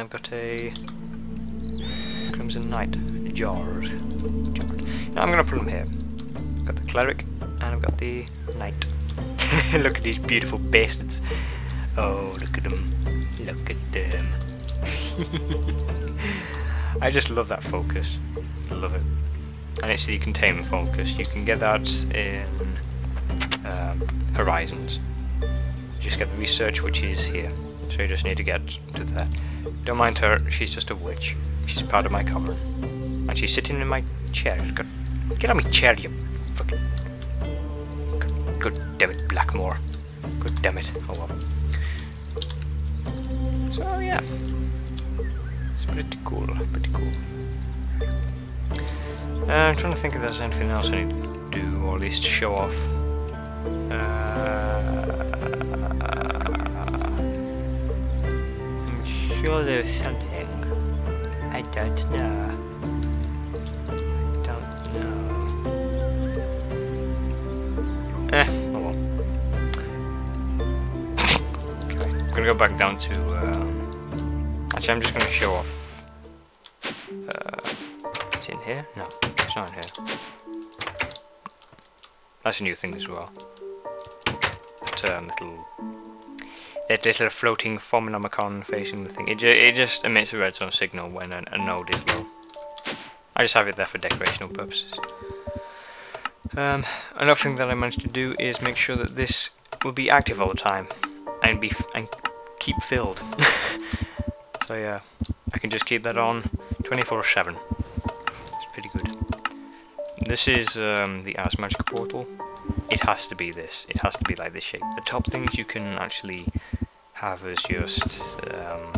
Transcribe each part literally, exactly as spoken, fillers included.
and I've got a Crimson Knight jarred. jarred. Now I'm going to put them here. I've got the Cleric and I've got the Knight. Look at these beautiful bastards. Oh, look at them. Look at them. I just love that focus. Love it. And it's the containment focus. You can get that in um, Horizons. You just get the research, which is here. So you just need to get to that. Don't mind her, she's just a witch. She's part of my cover. And she's sitting in my chair. God, get on my chair, you fucking... God, God damn it, Blackmore. God damn it. Oh well. So yeah. It's pretty cool, pretty cool. Uh, I'm trying to think if there's anything else I need to do, or at least show off. Uh, I'm sure there's something. I don't know. I don't know. Eh, oh well. Okay, I'm gonna go back down to. Um, actually, I'm just gonna show off. Uh, it's in here? No, it's not in here. That's a new thing as well. That um, little, that little floating formonomicon facing the thing. It, ju it just emits a redstone signal when a, a node is low. I just have it there for decorational purposes. Um, another thing that I managed to do is make sure that this will be active all the time and be f and keep filled. So yeah, I can just keep that on twenty-four seven. It's pretty good. This is um, the Ars Magic Portal. It has to be this. It has to be like this shape. The top things you can actually have is just um,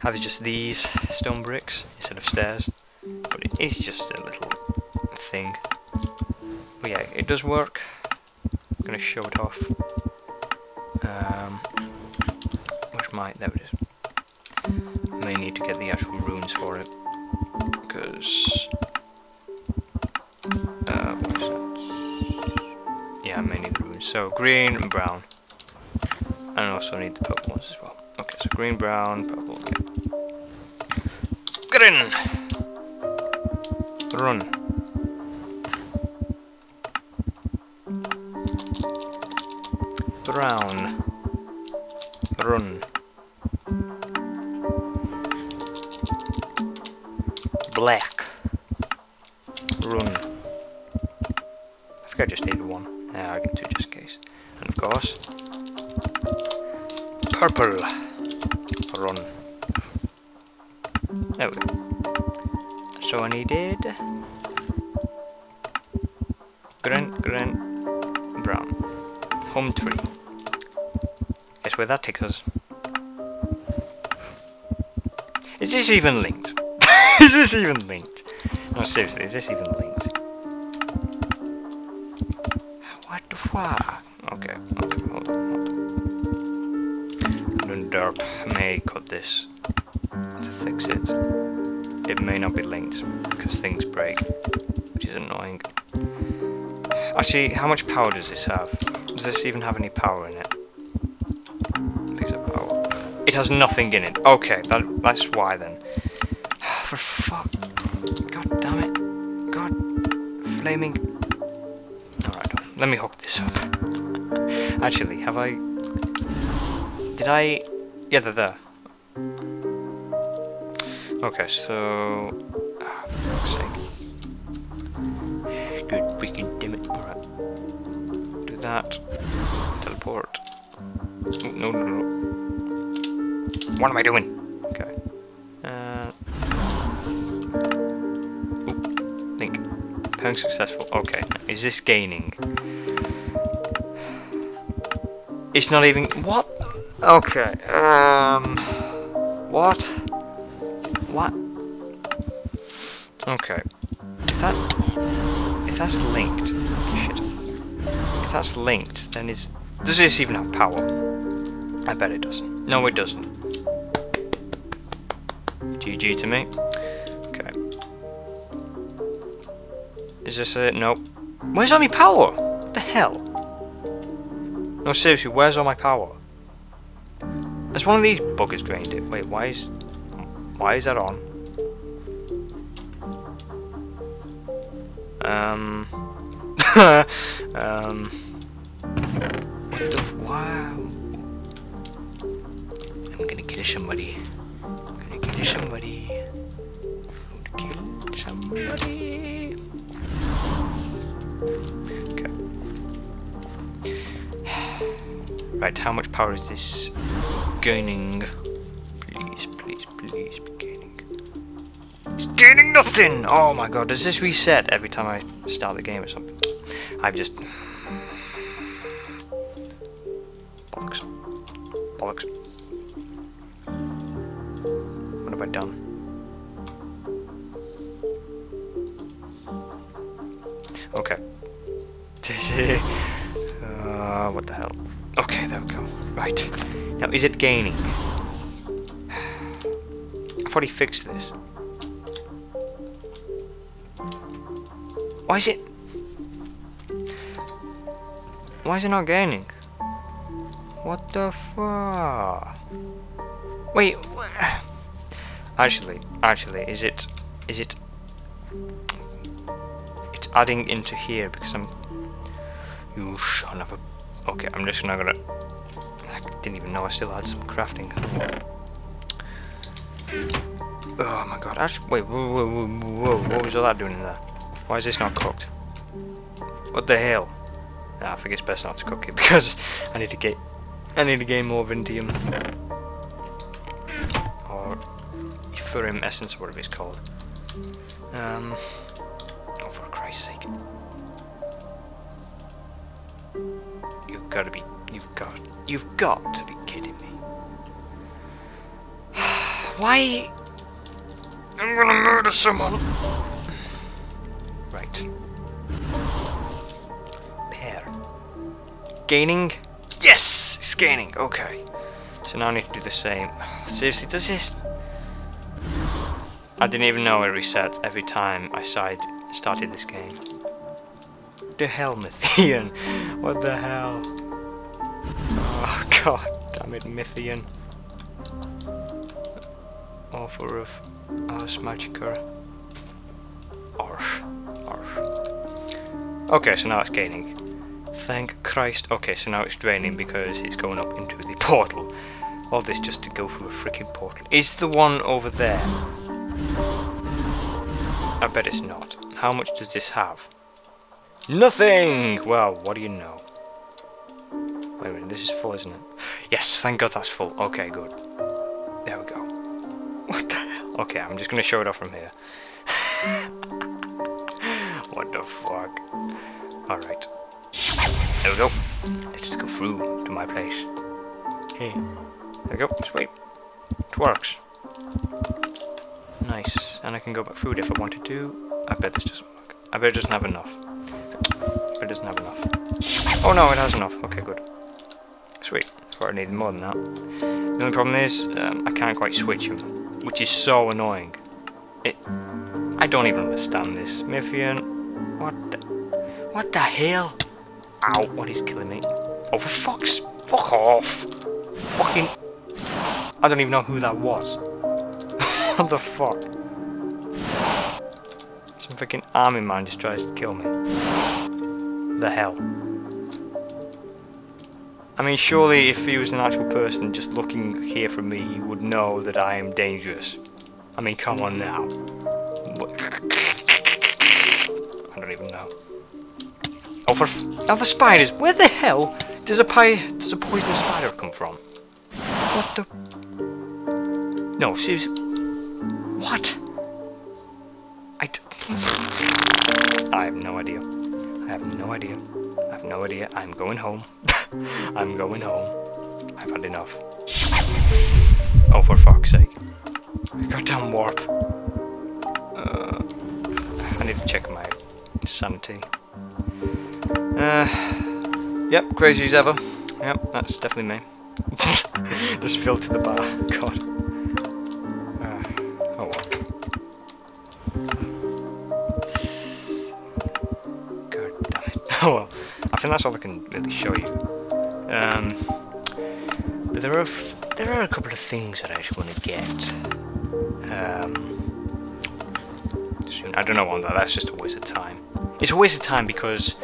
have is just these stone bricks instead of stairs. But it is just a little thing. But yeah, it does work. I'm gonna show it off. Um, which might there it is. I may need to get the actual runes for it because. Yeah, I need the runes. So green and brown. And I also need the purple ones as well. Okay, so green, brown, purple. Okay. Get in! Run. Brown. Run. Black. Run. I think I just needed one. Now I get two just in case. And of course, purple. Run. There we go. So I needed green, green, brown. Home tree. Guess where that takes us. Is this even linked? Is this even linked? No, seriously, is this even linked? Wow. Okay, okay, hold on, hold on. Derp may cut this to fix it. It may not be linked because things break, which is annoying. Actually, how much power does this have? Does this even have any power in it? Piece of power. It has nothing in it. Okay, that, that's why then. For fuck. God damn it. God. Flaming. Let me hook this up. Actually, have I... Did I... Yeah, they're there. Okay, so... Ah, for fuck's sake. Good freaking damn it. Alright. Do that. Teleport. Oh, no, no, no. What am I doing? Okay. Uh... Oop. Link. Pairing successful. Okay. Is this gaining? It's not even... What? Okay. Um... What? What? Okay. If that... If that's linked... Shit. If that's linked, then it's... Does this even have power? I bet it doesn't. No, it doesn't. G G to me. Okay. Is this it? Nope. Where's all my power? What the hell? No, seriously, where's all my power? It's one of these buggers drained it. Wait, why is why is that on? Um. um. What the, wow. I'm gonna kill somebody. I'm gonna kill somebody. I'm gonna kill somebody. Okay. Right. How much power is this? Gaining, please, please, please be gaining. It's gaining nothing! Oh my god, does this reset every time I start the game or something? I've just... Bollocks. Bollocks. What have I done? Okay. uh, what the hell? Okay, there we go. Right. Now, is it gaining? I've already fixed this. Why is it... Why is it not gaining? What the fuck? Wait... Actually, actually, is it... Is it... It's adding into here because I'm... You son of a... Okay, I'm just not gonna... Didn't even know I still had some crafting. Oh my god! I just, wait, whoa, whoa, whoa, whoa! What was all that doing in there? Why is this not cooked? What the hell? Ah, I think it's best not to cook it because I need to get, I need to gain more Vintium or Etherium Essence, whatever it's called. Um, oh for Christ's sake! You've got to be. You've got, you've got to be kidding me. Why? I'm gonna murder someone. Right. Pair. Gaining? Yes! It's gaining, okay. So now I need to do the same. Seriously, does this... I didn't even know it reset every time I started this game. The hell, Mythian? What the hell? Oh god damn it, Mythian. Author of Ars Magica. Arsh. Arsh. Okay, so now it's gaining. Thank Christ. Okay, so now it's draining because it's going up into the portal. All this just to go through a freaking portal. Is the one over there? I bet it's not. How much does this have? Nothing! Well, what do you know? Wait a minute, this is full, isn't it? Yes, thank god that's full. Okay, good. There we go. What the hell? Okay, I'm just gonna show it off from here. What the fuck? Alright. There we go. Let's just go through to my place. Hey. There we go. Sweet. It works. Nice. And I can go back through it if I wanted to. I bet this doesn't work. I bet it doesn't have enough. But it doesn't have enough. Oh no, it has enough. Okay, good. Sweet. I thought I needed more than that. The only problem is um, I can't quite switch them, which is so annoying. It. I don't even understand this, Mythian. What? The, what the hell? Ow! What is killing me? Oh, for fuck's! Fuck off! Fucking! I don't even know who that was. What the fuck? Some freaking army man just tries to kill me. The hell. I mean, surely if he was an actual person just looking here for me, he would know that I am dangerous. I mean, come on now. I don't even know. Oh, for f now the spiders! Where the hell does a pie does a poisonous spider come from? What the? No, seriously. What? I. D I have no idea. I have no idea. I have no idea. I'm going home. I'm going home. I've had enough. Oh, for fuck's sake. Goddamn warp. Uh, I need to check my sanity. Uh, yep, crazy as ever. Yep, that's definitely me. Just filled to the bar. God. Uh, oh well. God damn it. Oh well. I think that's all I can really show you. Um, but there are f there are a couple of things that I actually want to get. Um, soon. I don't know on that, that's just a waste of time. It's a waste of time because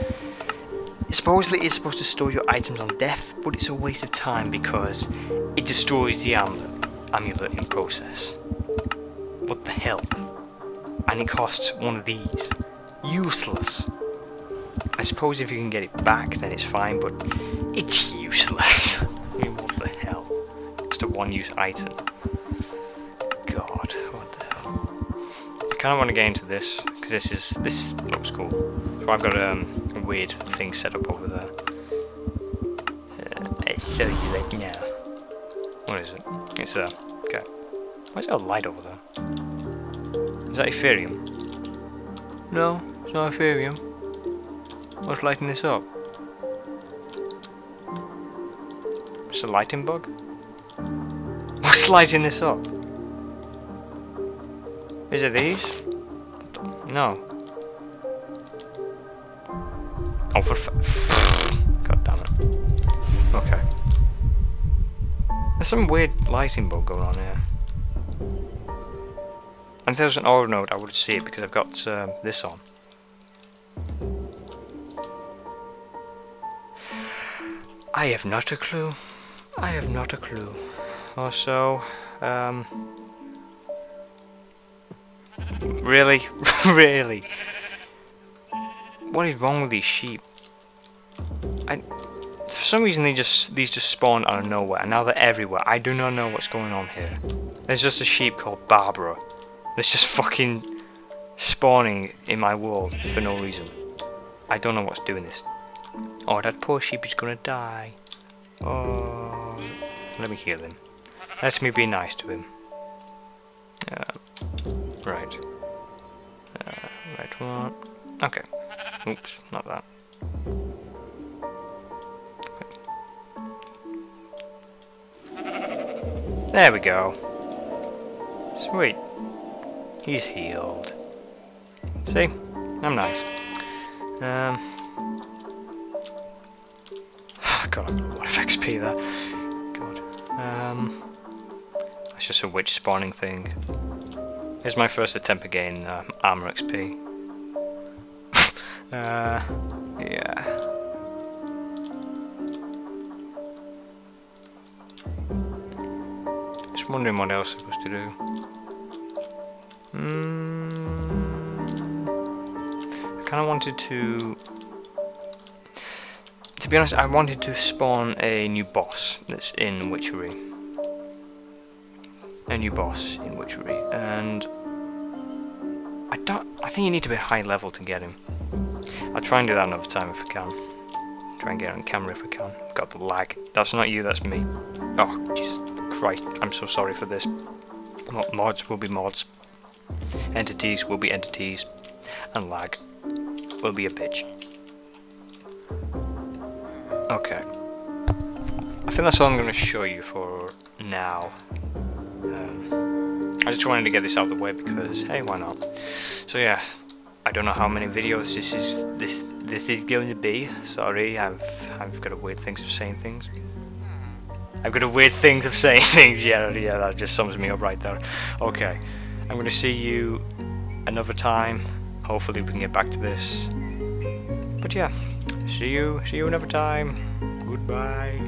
supposedly it's supposed to store your items on death, but it's a waste of time because it destroys the amulet, amulet in process. What the hell? And it costs one of these. Useless. I suppose if you can get it back then it's fine, but it's useless. I mean, what the hell? Just a one-use item. God, what the hell? I kind of want to get into this, because this is this looks cool. So I've got um, a weird thing set up over there. Uh, I'll show you that now. What is it? It's there. Uh, okay. Why's there a light over there? Is that Etherium? No, it's not Etherium. What's lighting this up? It's a lighting bug? What's lighting this up? Is it these? No. Oh, for f- God damn it. Okay. There's some weird lighting bug going on here. And if there was an aura node, I would see it because I've got uh, this on. I have not a clue. I have not a clue. Also, um... really? Really? What is wrong with these sheep? I, for some reason they just these just spawned out of nowhere, and now they're everywhere. I do not know what's going on here. There's just a sheep called Barbara. It's just fucking spawning in my world for no reason. I don't know what's doing this. Oh, that poor sheep is gonna die. Oh, let me heal him. Let me be nice to him. Uh, right. Uh, right one. Okay. Oops, not that. Okay. There we go. Sweet. He's healed. See? I'm nice. Um. God, I've got a lot of X P there. God. Um. That's just a witch spawning thing. Here's my first attempt at getting um, armor X P. uh. Yeah. Just wondering what else I'm supposed to do. Mm, I kind of wanted to... To be honest, I wanted to spawn a new boss that's in Witchery. A new boss in Witchery, and... I don't... I think you need to be high level to get him. I'll try and do that another time if I can. Try and get it on camera if I can. I've got the lag. That's not you, that's me. Oh, Jesus Christ, I'm so sorry for this. Not mods will be mods. Entities will be entities, and lag will be a bitch. Okay. I think that's all I'm going to show you for now. Um, I just wanted to get this out of the way because, hey, why not? So yeah, I don't know how many videos this is this this is going to be. Sorry, I've I've got a weird things of saying things. I've got a weird things of saying things. Yeah, yeah, that just sums me up right there. Okay. I'm going to see you another time. Hopefully we can get back to this. But yeah, see you, see you another time. Goodbye.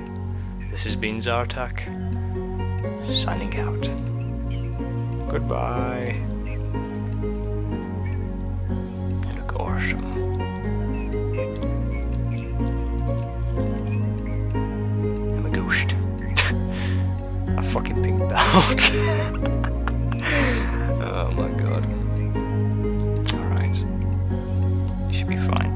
This has been Zartak, signing out. Goodbye. You look awesome. I'm a ghost. I fucking pinged that out. Oh my god. Alright. You should be fine.